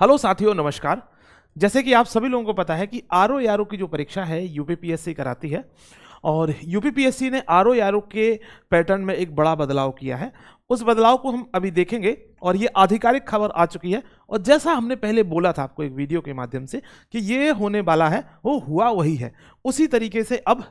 Hello साथियों नमस्कार। जैसे कि आप सभी लोगों को पता है कि आरओ यारो की जो परीक्षा है यूपीपीएससी कराती है और यूपीपीएससी ने आरओ यारो के पैटर्न में एक बड़ा बदलाव किया है। उस बदलाव को हम अभी देखेंगे और ये आधिकारिक खबर आ चुकी है और जैसा हमने पहले बोला था आपको एक वीडियो के माध्यम से कि ये होने वाला है वो हुआ वही है, उसी तरीके से अब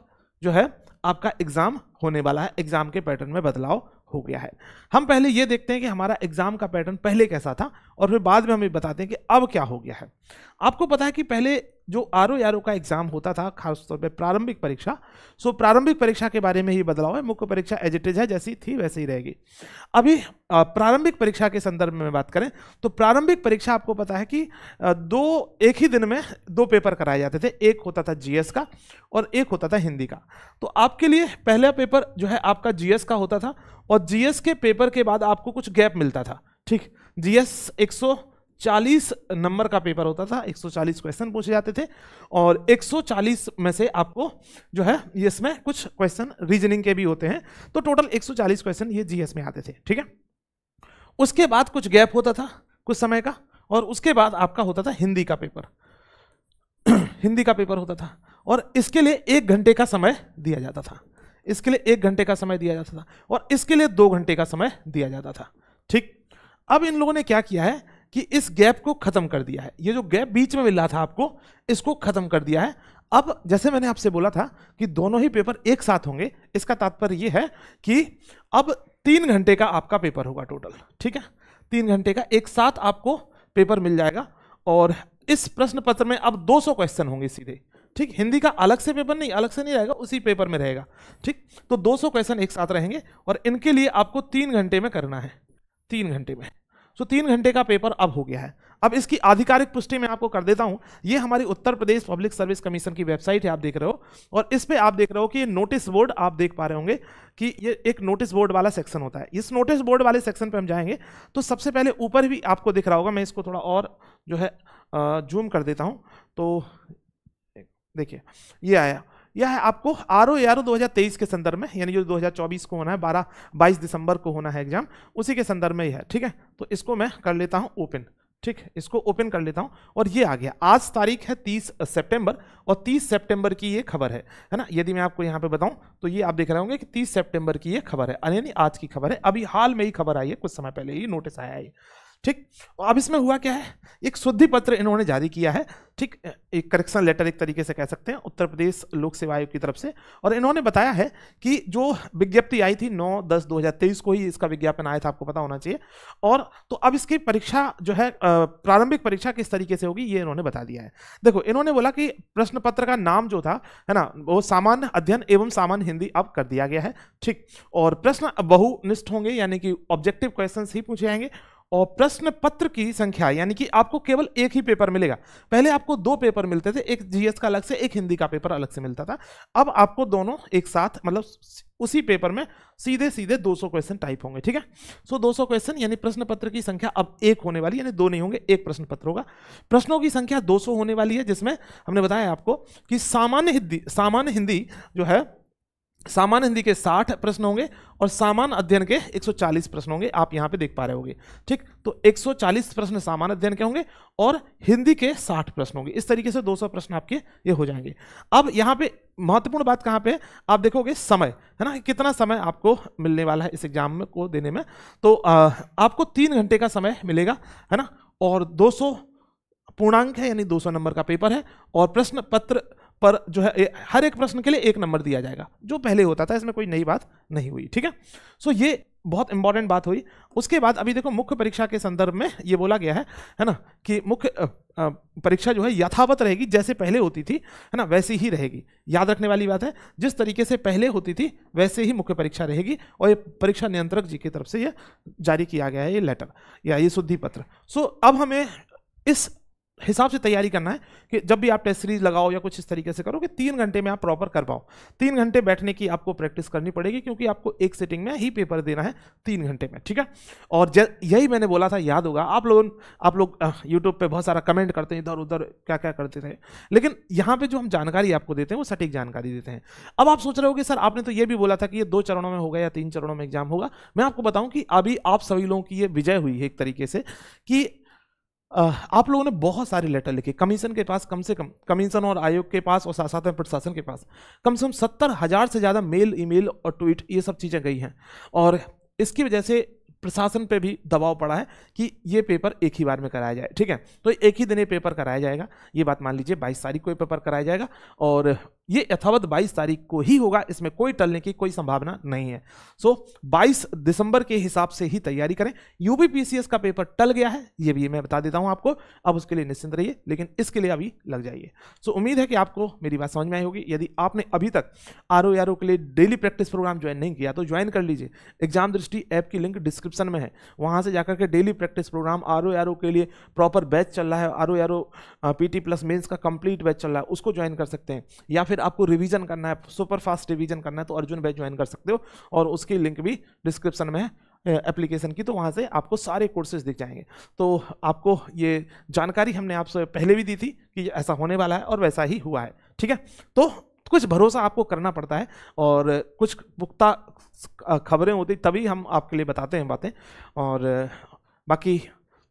जो है आपका एग्ज़ाम होने वाला है। एग्ज़ाम के पैटर्न में बदलाव हो गया है। हम पहले ये देखते हैं कि हमारा एग्जाम का पैटर्न पहले कैसा था और फिर बाद में हम ये बताते हैं कि अब क्या हो गया है। आपको पता है कि पहले जो आरओ यारो का एग्जाम होता था खासतौर पे प्रारंभिक परीक्षा, सो प्रारंभिक परीक्षा के बारे में ही बदलाव है। मुख्य परीक्षा एज इट इज है, जैसी थी वैसे ही रहेगी। अभी प्रारंभिक परीक्षा के संदर्भ में बात करें तो प्रारंभिक परीक्षा आपको पता है कि एक ही दिन में दो पेपर कराए जाते थे। एक होता था जीएस का और एक होता था हिंदी का। तो आपके लिए पहला पेपर जो है आपका जीएस का होता था और जीएस के पेपर के बाद आपको कुछ गैप मिलता था। ठीक, जीएस 140 नंबर का पेपर होता था, 140 क्वेश्चन पूछे जाते थे और 140 में से आपको जो है इसमें कुछ क्वेश्चन रीजनिंग के भी होते हैं, तो टोटल 140 क्वेश्चन ये जीएस में आते थे। ठीक है, उसके बाद कुछ गैप होता था कुछ समय का और उसके बाद आपका होता था हिंदी का पेपर। हिंदी का पेपर होता था और इसके लिए 1 घंटे का समय दिया जाता था। इसके लिए 1 घंटे का समय दिया जाता था और इसके लिए 2 घंटे का समय दिया जाता था। ठीक, अब इन लोगों ने क्या किया है कि इस गैप को खत्म कर दिया है। ये जो गैप बीच में मिल रहा था आपको, इसको खत्म कर दिया है। अब जैसे मैंने आपसे बोला था कि दोनों ही पेपर एक साथ होंगे, इसका तात्पर्य ये है कि अब 3 घंटे का आपका पेपर होगा टोटल। ठीक है, 3 घंटे का एक साथ आपको पेपर मिल जाएगा और इस प्रश्न पत्र में अब 200 क्वेश्चन होंगे सीधे। ठीक, हिंदी का अलग से पेपर नहीं, अलग से नहीं रहेगा, उसी पेपर में रहेगा। ठीक, तो 200 क्वेश्चन एक साथ रहेंगे और इनके लिए आपको 3 घंटे में करना है। 3 घंटे में, सो 3 घंटे का पेपर अब हो गया है। अब इसकी आधिकारिक पुष्टि मैं आपको कर देता हूं। ये हमारी Uttar Pradesh public service commission की वेबसाइट है, आप देख रहे हो, और इस पे आप देख रहे हो कि ये नोटिस बोर्ड आप देख पा रहे होंगे कि ये एक नोटिस बोर्ड वाला सेक्शन होता है। इस नोटिस बोर्ड वाले सेक्शन पे हम जाएंगे तो सबसे पहले ऊपर भी आपको दिख रहा होगा। मैं इसको थोड़ा और जो है जूम कर देता हूँ, तो देखिए ये आया। यह है आपको आरओ यारो 2023 के संदर्भ में, यानी जो 2024 को होना है, 22 दिसंबर को होना है एग्जाम, उसी के संदर्भ में ही है। ठीक है, तो इसको मैं कर लेता हूं ओपन। ठीक, इसको ओपन कर लेता हूं और ये आ गया। आज तारीख है 30 सितंबर और 30 सितंबर की ये खबर है ना। यदि मैं आपको यहाँ पे बताऊं तो ये आप देख रहे होंगे कि 30 सितंबर की ये खबर है, यानी आज की खबर है, अभी हाल में ही खबर आई है, कुछ समय पहले ही नोटिस आया है। ठीक, और अब इसमें हुआ क्या है, एक शुद्धि पत्र इन्होंने जारी किया है। ठीक, एक करेक्शन लेटर एक तरीके से कह सकते हैं उत्तर प्रदेश लोक सेवा आयोग की तरफ से। और इन्होंने बताया है कि जो विज्ञप्ति आई थी 9-10-2023 को ही इसका विज्ञापन आया था, आपको पता होना चाहिए। और तो अब इसकी परीक्षा जो है प्रारंभिक परीक्षा किस तरीके से होगी ये इन्होंने बता दिया है। देखो, इन्होंने बोला कि प्रश्न पत्र का नाम जो था है ना, वो सामान्य अध्ययन एवं सामान्य हिंदी अब कर दिया गया है। ठीक, और प्रश्न बहुनिष्ठ होंगे, यानी कि ऑब्जेक्टिव क्वेश्चन ही पूछे जाएंगे और प्रश्न पत्र की संख्या, यानी कि आपको केवल एक ही पेपर मिलेगा। पहले आपको 2 पेपर मिलते थे, एक जीएस का अलग से, एक हिंदी का पेपर अलग से मिलता था। अब आपको दोनों एक साथ, मतलब उसी पेपर में सीधे सीधे 200 क्वेश्चन टाइप होंगे। ठीक है, सो 200 क्वेश्चन, यानी प्रश्न पत्र की संख्या अब एक होने वाली, यानी 2 नहीं होंगे, एक प्रश्न पत्र होगा। प्रश्नों की संख्या 200 होने वाली है, जिसमें हमने बताया आपको कि सामान्य हिंदी जो है, सामान्य हिंदी के 60 प्रश्न होंगे और सामान्य अध्ययन के 140 प्रश्न होंगे, आप यहाँ पे देख पा रहे होंगे। ठीक, तो 140 प्रश्न सामान्य अध्ययन के होंगे और हिंदी के 60 प्रश्न होंगे। इस तरीके से 200 प्रश्न आपके ये हो जाएंगे। अब यहाँ पे महत्वपूर्ण बात कहाँ पे आप देखोगे, समय है ना, कितना समय आपको मिलने वाला है इस एग्जाम में को देने में। तो आपको 3 घंटे का समय मिलेगा है ना, और 200 पूर्णांक है, यानी 200 नंबर का पेपर है और प्रश्न पत्र पर जो है हर एक प्रश्न के लिए 1 नंबर दिया जाएगा, जो पहले होता था, इसमें कोई नई बात नहीं हुई। ठीक है, सो ये बहुत इंपॉर्टेंट बात हुई। उसके बाद अभी देखो मुख्य परीक्षा के संदर्भ में ये बोला गया है ना, कि मुख्य परीक्षा जो है यथावत रहेगी, जैसे पहले होती थी है ना, वैसी ही रहेगी। याद रखने वाली बात है, जिस तरीके से पहले होती थी वैसे ही मुख्य परीक्षा रहेगी। और ये परीक्षा नियंत्रक जी की तरफ से ये जारी किया गया है, ये लेटर या ये शुद्धि पत्र। सो अब हमें इस हिसाब से तैयारी करना है कि जब भी आप टेस्ट सीरीज लगाओ या कुछ इस तरीके से करो कि 3 घंटे में आप प्रॉपर कर पाओ। 3 घंटे बैठने की आपको प्रैक्टिस करनी पड़ेगी, क्योंकि आपको एक सिटिंग में ही पेपर देना है 3 घंटे में। ठीक है, और यही मैंने बोला था, याद होगा आप लोग यूट्यूब पे बहुत सारा कमेंट करते हैं, इधर उधर क्या क्या करते थे, लेकिन यहाँ पर जो हम जानकारी आपको देते हैं वो सटीक जानकारी देते हैं। अब आप सोच रहे हो कि सर आपने तो ये भी बोला था कि ये 2 चरणों में होगा या 3 चरणों में एग्जाम होगा। मैं आपको बताऊँ कि अभी आप सभी लोगों की ये विजय हुई है एक तरीके से कि आप लोगों ने बहुत सारे लेटर लिखे कमीशन के पास, कम से कम कमीशन और आयोग के पास और साथ में प्रशासन के पास कम से कम 70,000 से ज़्यादा मेल, ईमेल और ट्वीट ये सब चीज़ें गई हैं। और इसकी वजह से प्रशासन पे भी दबाव पड़ा है कि ये पेपर एक ही बार में कराया जाए, ठीक है। तो एक ही दिन ये पेपर कराया जाएगा, ये बात मान लीजिए 22 तारीख को ये पेपर कराया जाएगा और ये यथावत 22 तारीख को ही होगा, इसमें कोई टलने की कोई संभावना नहीं है। सो 22 दिसंबर के हिसाब से ही तैयारी करें। यूपीपीसीएस का पेपर टल गया है ये भी मैं बता देता हूं आपको, अब उसके लिए निश्चिंत रहिए, लेकिन इसके लिए अभी लग जाइए। सो उम्मीद है कि आपको मेरी बात समझ में आई होगी। यदि आपने अभी तक RO ARO के लिए डेली प्रैक्टिस प्रोग्राम ज्वाइन नहीं किया तो ज्वाइन कर लीजिए, एग्जाम दृष्टि ऐप की लिंक डिस्क्रिप्शन में है, वहां से जाकर के daily practice programme RO ARO के लिए प्रॉपर बैच चल रहा है, RO ARO PT+ मेंस का कंप्लीट बैच चल रहा है, उसको ज्वाइन कर सकते हैं। या फिर आपको रिवीजन करना है, सुपर फास्ट रिवीजन करना है तो अर्जुन बैच ज्वाइन कर सकते हो और उसकी लिंक भी डिस्क्रिप्शन में है एप्लीकेशन की, तो वहाँ से आपको सारे कोर्सेज दिख जाएंगे। तो आपको ये जानकारी हमने आपसे पहले भी दी थी कि ऐसा होने वाला है और वैसा ही हुआ है, ठीक है। तो कुछ भरोसा आपको करना पड़ता है और कुछ पुख्ता खबरें होती तभी हम आपके लिए बताते हैं बातें। और बाकी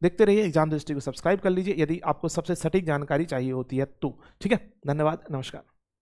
देखते रहिए, एग्जाम दृष्टि को सब्सक्राइब कर लीजिए यदि आपको सबसे सटीक जानकारी चाहिए होती है तो, ठीक है। धन्यवाद, नमस्कार।